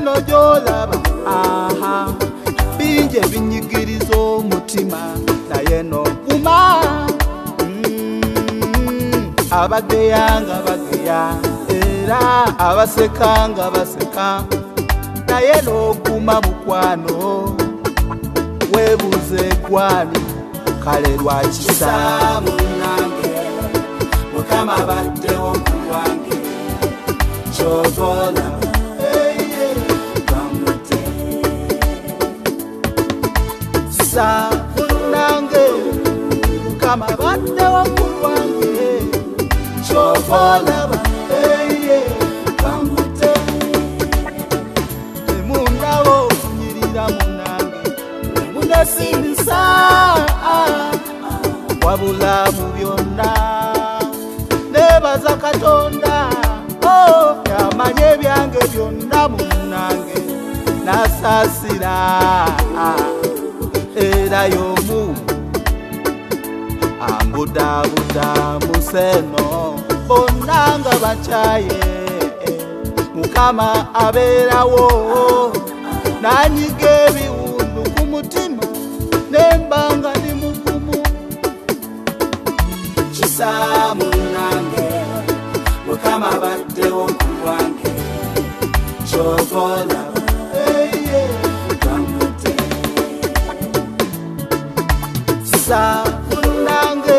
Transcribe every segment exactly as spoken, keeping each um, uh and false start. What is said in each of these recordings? no jolaba aha binje binyigirizo umutima naye no kuma abadeyanga badeya era abasekanga baseka naye no kuma mukwano webuze kwani kale lwaki samu nange mukama baddewo wange chovola sa nange kama bande wa kulwange chovola ba eye kamute mundawo nyirira munange mundasinisa wabula mubyonna nebaza katonda oh yamanye byange byonna munange nasasira era yomu ambuda buda museno bonanga bachaye mukama aberawo nanyige biwundu kumutima nembanga ni mukumu chisamu nange mukama badewo kuwange chovola sa nange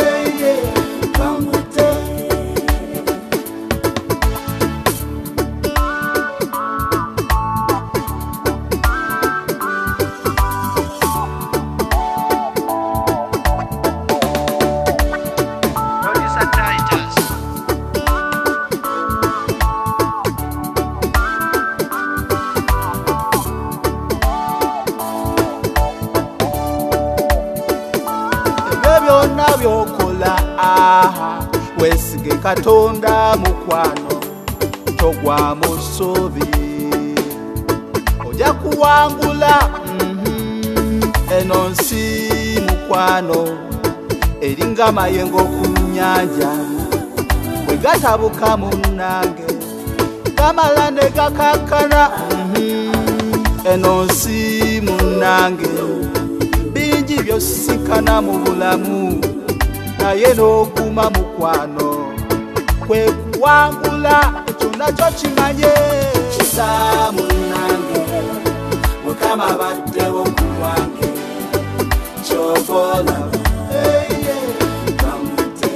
eye kamute wesige katonda mukwano togwa musobi oja kuwangula enonsi mukwano eringa mayengo kunyanja wegatabuka munange kamala ne kakakana enonsi munange bingi byosikana mu bulamu naye n'oguma mukwano kwe kuwangula ekyo nakyo kimanye kisa munange mukama baddewo kuwange chovola eye kamute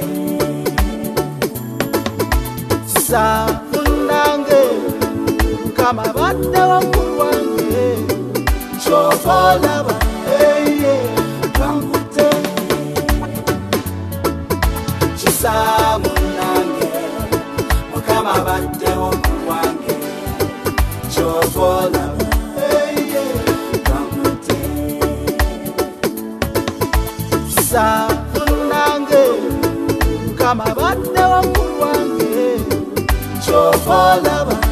kisa munange mukama baddewo kuwange chovola eye sa munange mukama baddewo kuwange chovola eye kamute sa munange mukama baddewo kuwange chovola